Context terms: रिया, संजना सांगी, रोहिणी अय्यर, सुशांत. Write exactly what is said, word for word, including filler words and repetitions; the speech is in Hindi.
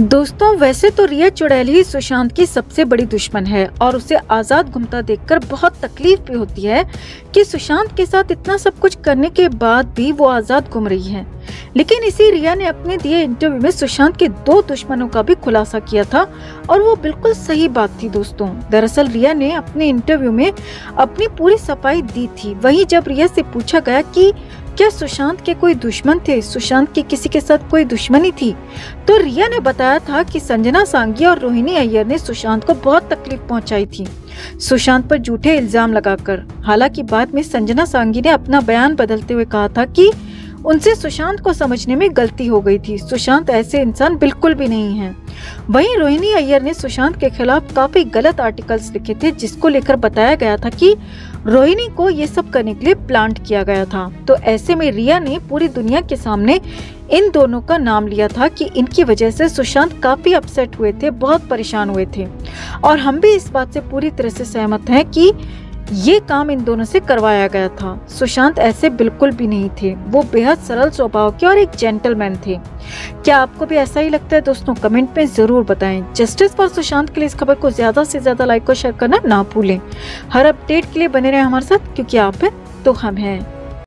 दोस्तों वैसे तो रिया चुड़ैल ही सुशांत की सबसे बड़ी दुश्मन है और उसे आज़ाद घूमता देखकर बहुत तकलीफ भी होती है कि सुशांत के साथ इतना सब कुछ करने के बाद भी वो आज़ाद घूम रही है। लेकिन इसी रिया ने अपने दिए इंटरव्यू में सुशांत के दो दुश्मनों का भी खुलासा किया था और वो बिल्कुल सही बात थी। दोस्तों दरअसल रिया ने अपने इंटरव्यू में अपनी पूरी सफाई दी थी। वहीं जब रिया से पूछा गया कि क्या सुशांत के कोई दुश्मन थे, सुशांत की किसी के साथ कोई दुश्मनी थी, तो रिया ने बताया था कि संजना सांगी और रोहिणी अय्यर ने सुशांत को बहुत तकलीफ पहुंचाई थी सुशांत पर झूठे इल्जाम लगाकर। हालांकि बाद में संजना सांगी ने अपना बयान बदलते हुए कहा था कि उनसे सुशांत को समझने में गलती हो गई थी, सुशांत ऐसे इंसान बिल्कुल भी नहीं है। वहीं रोहिणी अय्यर ने सुशांत के खिलाफ काफी गलत आर्टिकल्स लिखे थे जिसको लेकर बताया गया था कि रोहिणी को ये सब करने के लिए प्लांट किया गया था। तो ऐसे में रिया ने पूरी दुनिया के सामने इन दोनों का नाम लिया था कि इनकी वजह से सुशांत काफी अपसेट हुए थे, बहुत परेशान हुए थे और हम भी इस बात से पूरी तरह से सहमत हैं कि ये काम इन दोनों से करवाया गया था। सुशांत ऐसे बिल्कुल भी नहीं थे, वो बेहद सरल स्वभाव के और एक जेंटलमैन थे। क्या आपको भी ऐसा ही लगता है दोस्तों? कमेंट में जरूर बताएं। जस्टिस फॉर सुशांत के लिए इस खबर को ज्यादा से ज्यादा लाइक और शेयर करना ना भूलें। हर अपडेट के लिए बने रहें हमारे साथ, क्योंकि आप हैं तो हम हैं।